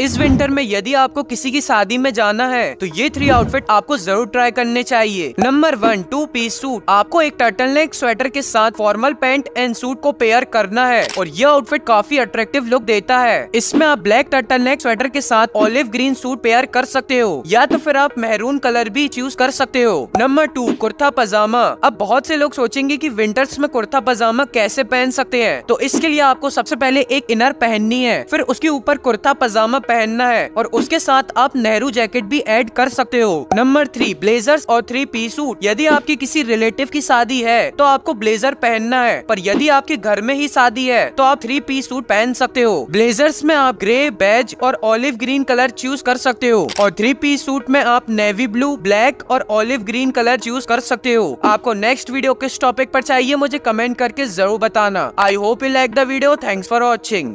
इस विंटर में यदि आपको किसी की शादी में जाना है तो ये 3 आउटफिट आपको जरूर ट्राई करने चाहिए। Number 1, two piece suit. आपको एक टर्टलनेक स्वेटर के साथ फॉर्मल पैंट एंड सूट को पेयर करना है और यह आउटफिट काफी अट्रैक्टिव लुक देता है। इसमें आप ब्लैक टर्टलनेक स्वेटर के साथ ऑलिव ग्रीन सूट पेयर कर सकते हो या तो फिर आप मेहरून कलर भी चूज कर सकते हो। नंबर 2, कुर्ता पजामा। अब बहुत से लोग सोचेंगे कि विंटर्स में कुर्ता पजामा कैसे पहन सकते हैं, तो इसके लिए आपको सबसे पहले एक इनर पहननी है, फिर उसके ऊपर कुर्ता पजामा पहनना है और उसके साथ आप नेहरू जैकेट भी ऐड कर सकते हो। नंबर 3, ब्लेजर्स और 3-पीस सूट। यदि आपकी किसी रिलेटिव की शादी है तो आपको ब्लेजर पहनना है, पर यदि आपके घर में ही शादी है तो आप 3-पीस सूट पहन सकते हो। ब्लेजर्स में आप ग्रे, बेज और ऑलिव ग्रीन कलर चूज कर सकते हो और 3-पीस सूट में आप नेवी ब्लू, ब्लैक और ऑलिव ग्रीन कलर चूज कर सकते हो। आपको नेक्स्ट वीडियो किस टॉपिक पर चाहिए मुझे कमेंट करके जरूर बताना। I hope you like the video. Thanks for watching.